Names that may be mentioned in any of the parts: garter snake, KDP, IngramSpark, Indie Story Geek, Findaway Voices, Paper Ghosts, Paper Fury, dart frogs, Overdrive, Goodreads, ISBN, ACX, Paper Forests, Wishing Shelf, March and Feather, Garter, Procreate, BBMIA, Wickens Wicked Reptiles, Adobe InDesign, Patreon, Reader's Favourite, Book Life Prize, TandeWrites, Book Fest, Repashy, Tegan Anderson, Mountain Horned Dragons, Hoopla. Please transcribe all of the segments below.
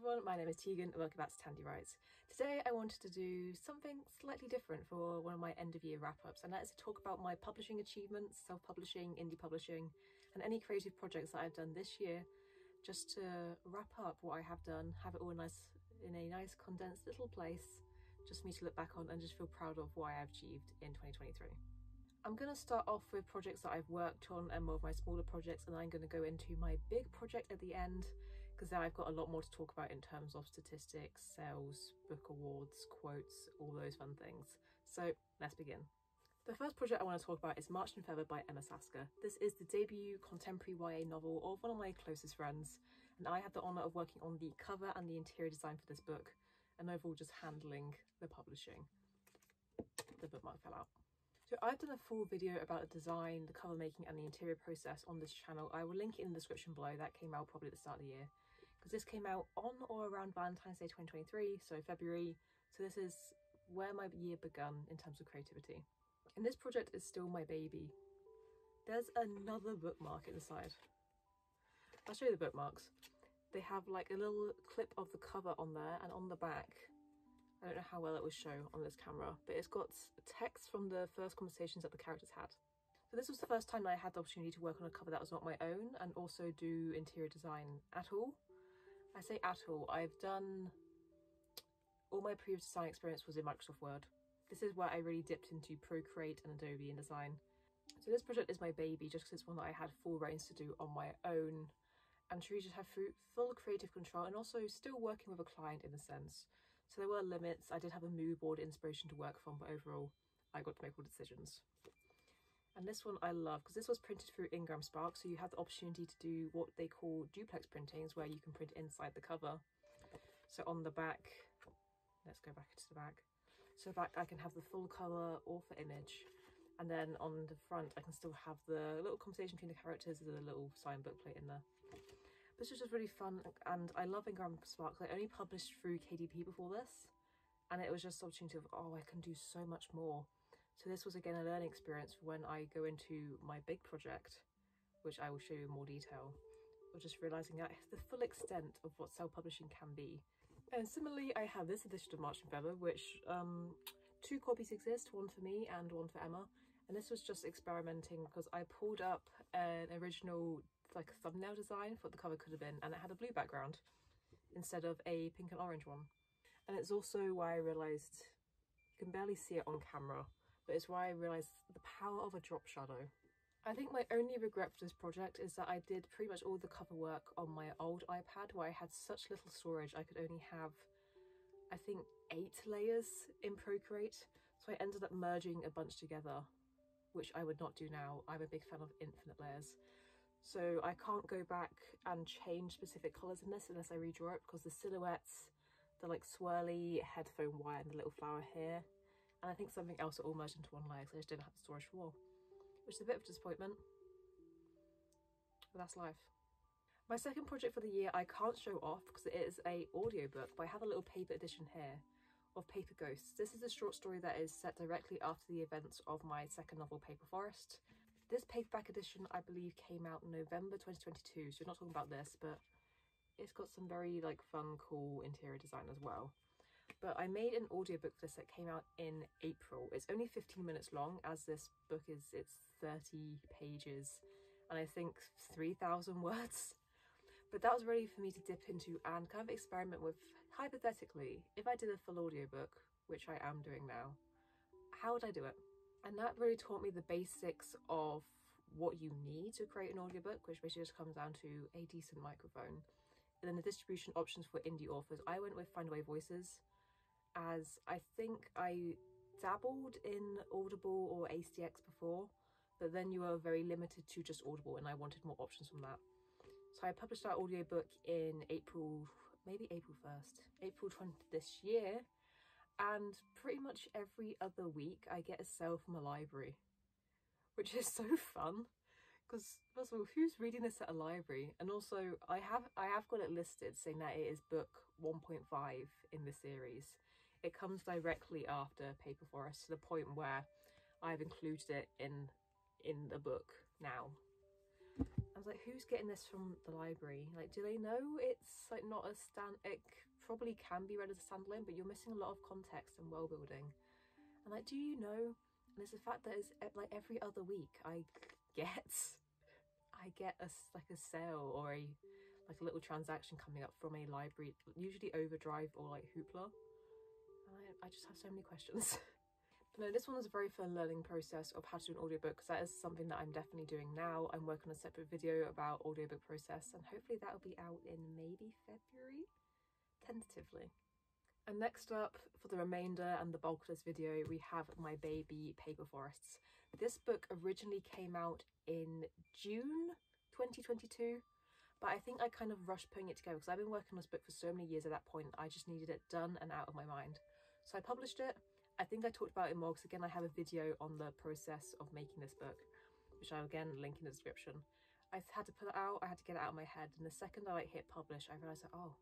everyone, my name is Tegan and welcome back to TandeWrites. Today I wanted to do something slightly different for one of my end of year wrap-ups, and that is to talk about my publishing achievements, self-publishing, indie publishing and any creative projects that I've done this year, just to wrap up what I have done, have it all nice in a nice condensed little place just for me to look back on and just feel proud of what I've achieved in 2023. I'm going to start off with projects that I've worked on and more of my smaller projects, and I'm going to go into my big project at the end because then I've got a lot more to talk about in terms of statistics, sales, book awards, quotes, all those fun things. So let's begin. The first project I want to talk about is March and Feather by Emma Saska. This is the debut contemporary YA novel of one of my closest friends, and I had the honour of working on the cover and the interior design for this book and overall just handling the publishing. The bookmark fell out. So I've done a full video about the design, the cover making and the interior process on this channel. I will link it in the description below. That came out probably at the start of the year because this came out on or around Valentine's Day 2023, so February. So this is where my year began in terms of creativity. And this project is still my baby. There's another bookmark inside. I'll show you the bookmarks. They have like a little clip of the cover on there, and on the back, I don't know how well it will show on this camera, but it's got text from the first conversations that the characters had. So this was the first time that I had the opportunity to work on a cover that was not my own and also do interior design at all. I say at all, I've done... all my previous design experience was in Microsoft Word. This is where I really dipped into Procreate and Adobe InDesign. So this project is my baby just because it's one that I had full reins to do on my own and truly just have full creative control, and also still working with a client in a sense. So there were limits. I did have a mood board inspiration to work from, but overall I got to make all decisions. And this one I love because this was printed through IngramSpark, so you have the opportunity to do what they call duplex printings, where you can print inside the cover. So on the back, let's go back to the back. So back I can have the full colour author image, and then on the front I can still have the little conversation between the characters and the little signed bookplate in there. This is just really fun, and I love IngramSpark. They only published through KDP before this, and it was just the opportunity of, oh, I can do so much more. So this was again a learning experience for when I go into my big project, which I will show you in more detail, of just realising that it's the full extent of what self-publishing can be. And similarly, I have this edition of March and Feather, which two copies exist, one for me and one for Emma. And this was just experimenting because I pulled up an original like a thumbnail design for what the cover could have been, and it had a blue background instead of a pink and orange one. And it's also why I realized you can barely see it on camera, but it's why I realized the power of a drop shadow. I think my only regret for this project is that I did pretty much all the cover work on my old iPad, where I had such little storage. I could only have, I think, 8 layers in Procreate, so I ended up merging a bunch together, which I would not do now. I'm a big fan of infinite layers. So I can't go back and change specific colours in this unless I redraw it, because the silhouettes, the like swirly headphone wire and the little flower here, and I think something else are all merged into one layer because I just didn't have the storage for all, which is a bit of a disappointment, but that's life. My second project for the year I can't show off because it is an audiobook, but I have a little paper edition here of Paper Ghosts. This is a short story that is set directly after the events of my second novel, Paper Forest. This paperback edition, I believe, came out in November 2022, so we're not talking about this, but it's got some very like fun, cool interior design as well. But I made an audiobook for this that came out in April. It's only 15 minutes long, as this book is, it's 30 pages and I think 3,000 words. But that was really for me to dip into and kind of experiment with, hypothetically, if I did a full audiobook, which I am doing now, how would I do it? And that really taught me the basics of what you need to create an audiobook, which basically just comes down to a decent microphone. And then the distribution options for indie authors. I went with Findaway Voices, as I think I dabbled in Audible or ACX before, but then you are very limited to just Audible, and I wanted more options from that. So I published that audiobook in April, maybe April 1st, April 20th this year. And pretty much every other week I get a sale from a library, which is so fun because first of all, who's reading this at a library? And also I have got it listed saying that it is book 1.5 in the series. It comes directly after Paper Forest, to the point where I've included it in the book now. I was like, who's getting this from the library? Like, do they know it's like not a stand? It probably can be read as a standalone, but you're missing a lot of context and world building. And like, do you know? And it's the fact that it's like every other week I get a sale or a little transaction coming up from a library, usually Overdrive or like Hoopla. And I just have so many questions. No, this one was a very fun learning process of how to do an audiobook, because that is something that I'm definitely doing now. I'm working on a separate video about audiobook process, and hopefully that'll be out in maybe February, tentatively. And next up, for the remainder and the bulk of this video, we have my baby, Paper Forests. This book originally came out in June 2022, but I think I kind of rushed putting it together because I've been working on this book for so many years at that point. I just needed it done and out of my mind. So I published it. I think I talked about it more because, again, I have a video on the process of making this book, which I'll again link in the description. I had to put it out, I had to get it out of my head, and the second I hit publish, I realised that, oh,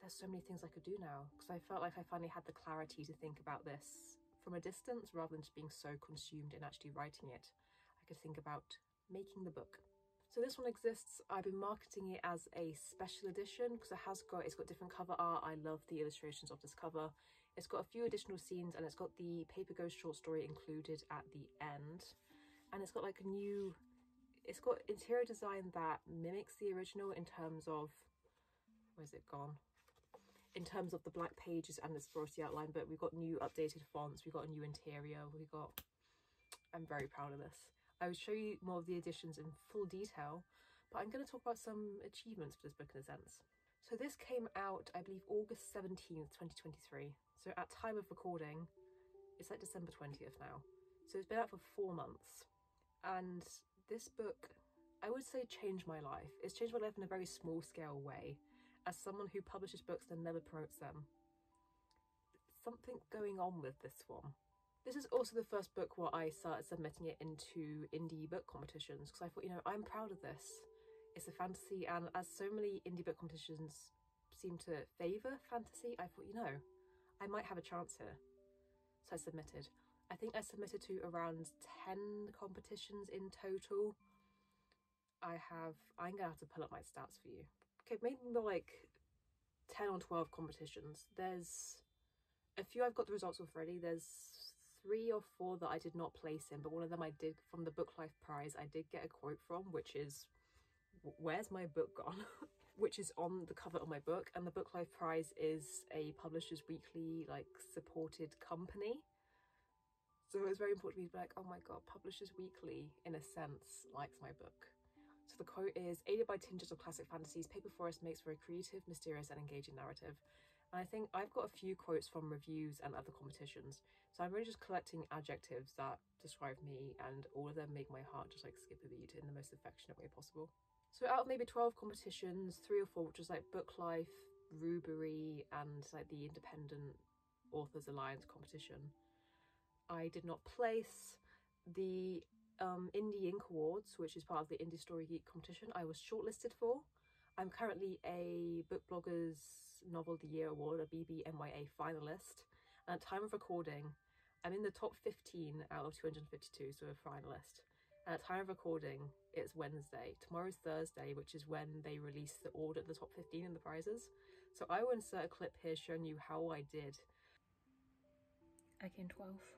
there's so many things I could do now, because I felt like I finally had the clarity to think about this from a distance rather than just being so consumed in actually writing it. I could think about making the book. So this one exists. I've been marketing it as a special edition because it's got different cover art. I love the illustrations of this cover. It's got a few additional scenes, and it's got the Paper Ghost short story included at the end. And it's got like a new, it's got interior design that mimics the original in terms of, where's it gone? In terms of the black pages and the sporty outline, but we've got new updated fonts, we've got a new interior, I'm very proud of this. I will show you more of the editions in full detail, but I'm going to talk about some achievements for this book in a sense. So this came out, I believe, August 17th, 2023. So at time of recording, it's like December 20th now. So it's been out for 4 months. And this book, I would say, changed my life. It's changed my life in a very small scale way. As someone who publishes books and never promotes them, something going on with this one. This is also the first book where I started submitting it into indie book competitions, because I thought, you know, I'm proud of this. It's a fantasy, and as so many indie book competitions seem to favour fantasy, I thought, you know, I might have a chance here. So I submitted. I think I submitted to around 10 competitions in total. I'm going to have to pull up my stats for you. Okay, maybe more like 10 or 12 competitions. There's a few I've got the results already. There's 3 or 4 that I did not place in, but one of them I did, from the Book Life Prize, I did get a quote from, which is, "Where's my book gone?" which is on the cover of my book. And the Book Life Prize is a Publishers Weekly supported company, so it was very important to me to be like, oh my god, Publishers Weekly in a sense likes my book. So the quote is, "Aided by tinges of classic fantasies, Paper Forest makes for a creative, mysterious and engaging narrative." And I think I've got a few quotes from reviews and other competitions, so I'm really just collecting adjectives that describe me, and all of them make my heart just skip a beat in the most affectionate way possible. So out of maybe 12 competitions, 3 or 4, which is Book Life, Rubery, and the Independent Authors Alliance competition, I did not place. The Indie Ink Awards, which is part of the Indie Story Geek competition, I was shortlisted for. I'm currently a Book Bloggers Novel of the Year Award, a BBNYA finalist, and at time of recording, I'm in the top 15 out of 252, so a finalist. And at time of recording, it's Wednesday. Tomorrow's Thursday, which is when they release the order of the top 15 and the prizes. So I will insert a clip here showing you how I did. I came 12th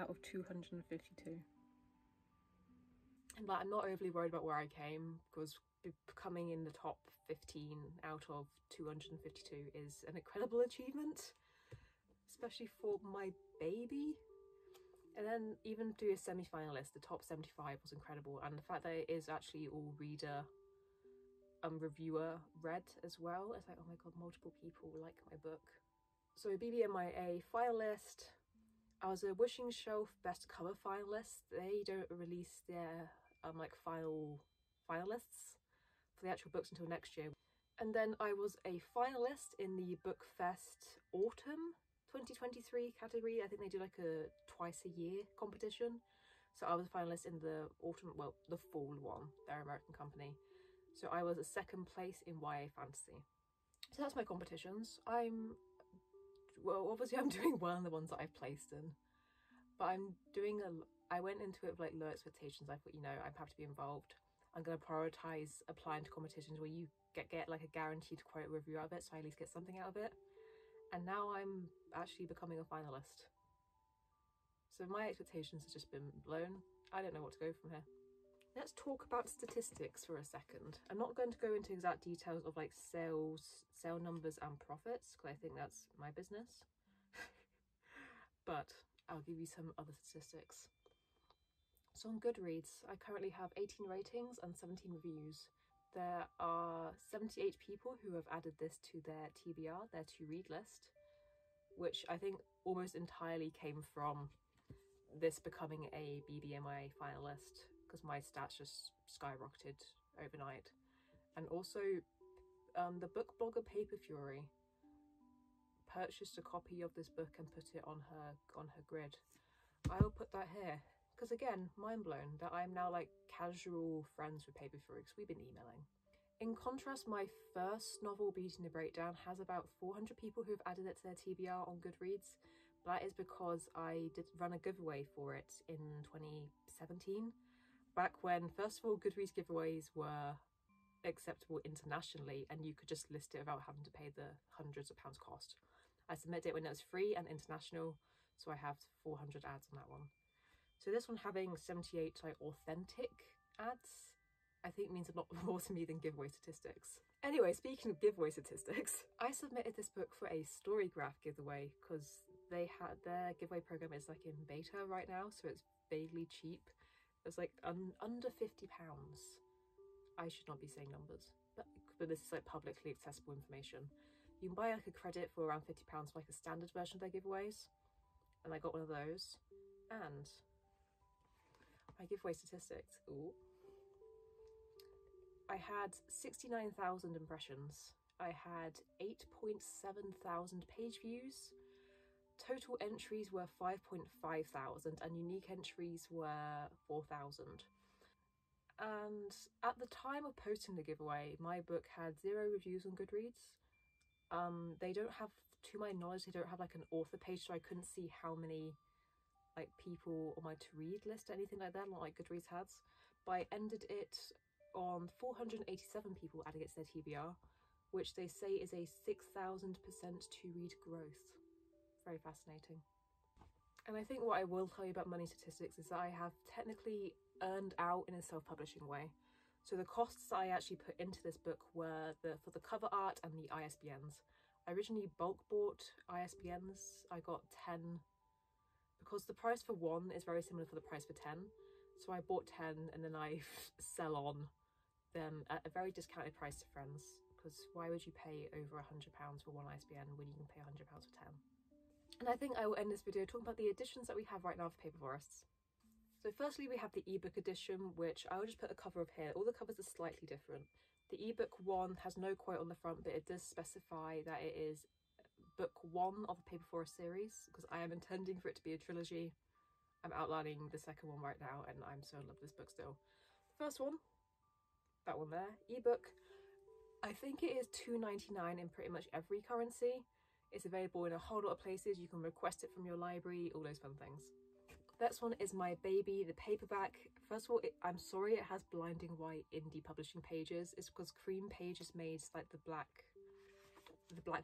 out of 252. And I'm not overly worried about where I came, because coming in the top 15 out of 252 is an incredible achievement, especially for my baby. And then even to a semi-finalist, the top 75 was incredible, and the fact that it is actually all reader and reviewer read as well, it's oh my god, multiple people like my book. So BBMIA finalist, I was a Wishing Shelf Best Cover finalist. They don't release their finalists for the actual books until next year. And then I was a finalist in the Book Fest Autumn 2023 category. I think they do a twice a year competition, so I was a finalist in the autumn, well, the fall one. They're an American company, so I was a second place in YA fantasy. So that's my competitions. Well, obviously I'm doing well in the ones that I've placed in, but I went into it with low expectations. I thought, you know, I'm happy to be involved. I'm going to prioritize applying to competitions where you get like a guaranteed quote review out of it, so I at least get something out of it. And now I'm actually becoming a finalist. So my expectations have just been blown. I don't know what to go from here. Let's talk about statistics for a second. I'm not going to go into exact details of like sales, sale numbers and profits, because I think that's my business. But I'll give you some other statistics. So on Goodreads, I currently have 18 ratings and 17 reviews. There are 78 people who have added this to their TBR, their to-read list, which I think almost entirely came from this becoming a BBNYA finalist, because my stats just skyrocketed overnight. And also the book blogger Paper Fury purchased a copy of this book and put it on her grid. I will put that here, because again, mind blown that I'm now like casual friends with Paper Fury, because we've been emailing. In contrast, my first novel, Beating the Breakdown, has about 400 people who've added it to their TBR on Goodreads. But that is because I did run a giveaway for it in 2017, back when, first of all, Goodreads giveaways were acceptable internationally and you could just list it without having to pay the hundreds of pounds cost. I submitted it when it was free and international, so I have 400 ads on that one. So this one having 78 like authentic ads, I think means a lot more to me than giveaway statistics. Anyway, speaking of giveaway statistics, I submitted this book for a StoryGraph giveaway because they had their giveaway program is like in beta right now, so it's vaguely cheap. It's like under £50. I should not be saying numbers, but this is like publicly accessible information. You can buy like a credit for around £50 for like a standard version of their giveaways, and I got one of those. And my giveaway statistics, ooh. I had 69,000 impressions, I had 8.7 thousand page views, total entries were 5.5 thousand and unique entries were 4,000. And at the time of posting the giveaway, my book had 0 reviews on Goodreads. They don't have, to my knowledge, they don't have like an author page, so I couldn't see how many like people on my to-read list or anything like that, not like Goodreads has. But I ended it on 487 people adding it to their TBR, which they say is a 6,000% to-read growth. Very fascinating. And I think what I will tell you about money statistics is that I have technically earned out in a self-publishing way. So the costs I actually put into this book were for the cover art and the ISBNs. I originally bulk bought ISBNs. I got 10 because the price for 1 is very similar for the price for 10. So I bought 10 and then I sell on them at a very discounted price to friends, because why would you pay over £100 for 1 ISBN when you can pay £100 for 10? And I think I will end this video talking about the editions that we have right now for Paper Forests. So firstly, we have the ebook edition, which I will just put a cover of here. All the covers are slightly different. The ebook one has no quote on the front, but it does specify that it is book 1 of the Paper Forest series, because I am intending for it to be a trilogy. I'm outlining the second one right now and I'm so in love with this book still. The first one, that one there, ebook, I think it is $2.99 in pretty much every currency. It's available in a whole lot of places. You can request it from your library, all those fun things. Next one is my baby, the paperback. First of all, I'm sorry it has blinding white indie publishing pages. It's because cream pages made like the black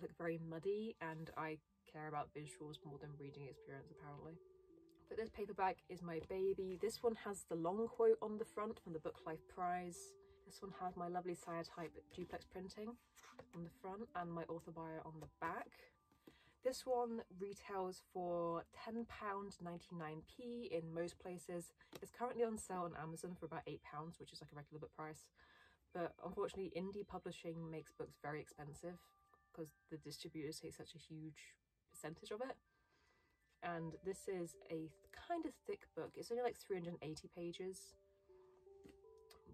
look very muddy, and I care about visuals more than reading experience apparently. But this paperback is my baby. This one has the long quote on the front from the Book Life Prize. This one has my lovely cyanotype duplex printing on the front and my author bio on the back. This one retails for £10.99 in most places. It's currently on sale on Amazon for about £8, which is like a regular book price. But unfortunately, indie publishing makes books very expensive because the distributors take such a huge percentage of it. And this is a kind of thick book. It's only like 380 pages,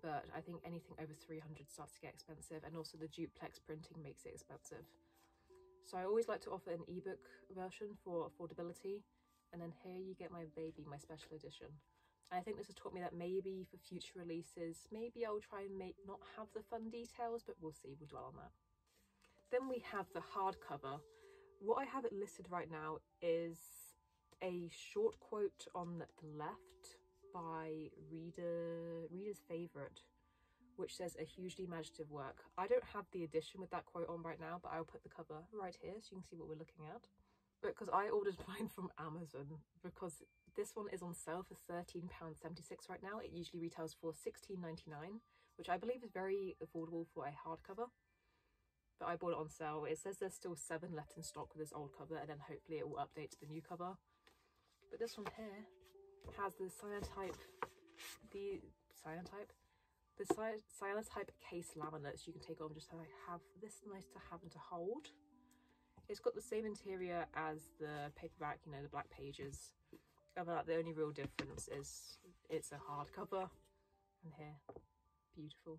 but I think anything over 300 starts to get expensive, and also the duplex printing makes it expensive. So I always like to offer an ebook version for affordability, and then here you get my baby, my special edition. And I think this has taught me that maybe for future releases, maybe I'll try and not have the fun details, but we'll see, we'll dwell on that. Then we have the hardcover. What I have it listed right now is a short quote on the left by Reader's Favourite, which says a hugely imaginative work. I don't have the edition with that quote on right now, but I'll put the cover right here so you can see what we're looking at. Because I ordered mine from Amazon, because this one is on sale for £13.76 right now. It usually retails for £16.99, which I believe is very affordable for a hardcover. But I bought it on sale. It says there's still 7 left in stock with this old cover, and then hopefully it will update to the new cover. But this one here has the cyanotype case laminates you can take on, just so I have this nice to have and to hold. It's got the same interior as the paperback, you know, the black pages. Other than that, the only real difference is it's a hardcover. And here, beautiful.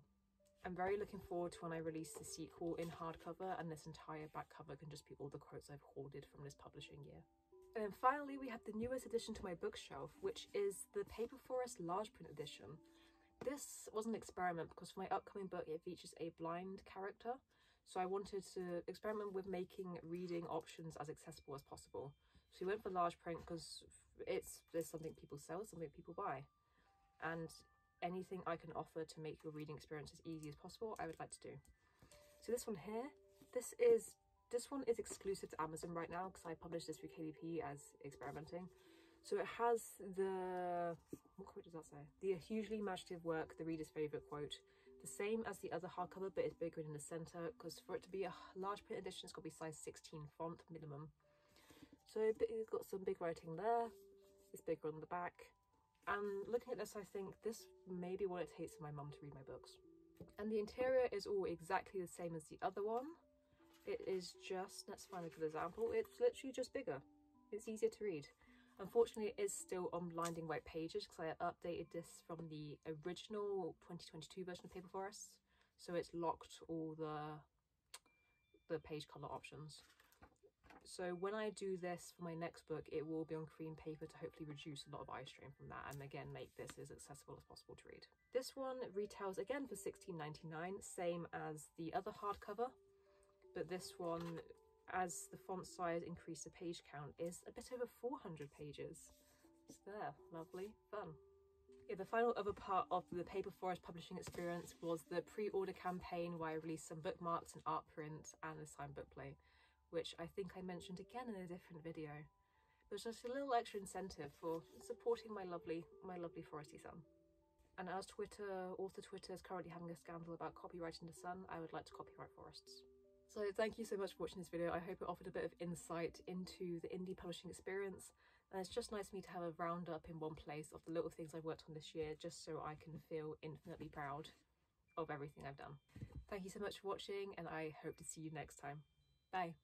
I'm very looking forward to when I release the sequel in hardcover, and this entire back cover can just be all the quotes I've hoarded from this publishing year. And then finally, we have the newest addition to my bookshelf, which is the Paper Forest large print edition. This was an experiment because for my upcoming book, it features a blind character. So I wanted to experiment with making reading options as accessible as possible. So we went for large print because there's something people sell, something people buy. And anything I can offer to make your reading experience as easy as possible, I would like to do. So this one here, this one is exclusive to Amazon right now because I published this through KDP as experimenting. So it has the, what quote does that say? The hugely imaginative work, the Reader's Favourite quote. The same as the other hardcover, but it's bigger in the centre, because for it to be a large print edition, it's got to be size 16 font minimum. So it's got some big writing there. It's bigger on the back. And looking at this, I think this may be what it takes for my mum to read my books. And the interior is all exactly the same as the other one. It is just, let's find a good example. It's literally just bigger. It's easier to read. Unfortunately, it is still on blinding white pages because I updated this from the original 2022 version of Paper Forests, so it's locked all the page colour options. So when I do this for my next book, it will be on cream paper to hopefully reduce a lot of eye strain from that, and again make this as accessible as possible to read. This one retails again for £16.99, same as the other hardcover, but this one, as the font size increased, the page count is a bit over 400 pages. So there, lovely, fun. Yeah, the final other part of the Paper Forest publishing experience was the pre-order campaign, where I released some bookmarks and art prints and a signed booklet, which I think I mentioned again in a different video. But it's just a little extra incentive for supporting my lovely foresty son. And as author Twitter is currently having a scandal about copyrighting the sun, I would like to copyright forests. So thank you so much for watching this video. I hope it offered a bit of insight into the indie publishing experience, and it's just nice for me to have a roundup in one place of the little things I've worked on this year, just so I can feel infinitely proud of everything I've done. Thank you so much for watching, and I hope to see you next time. Bye!